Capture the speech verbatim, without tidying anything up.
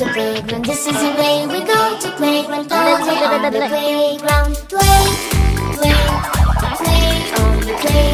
to playground. This is the way we go to playground. Play on the playground. Play, play, play on the playground.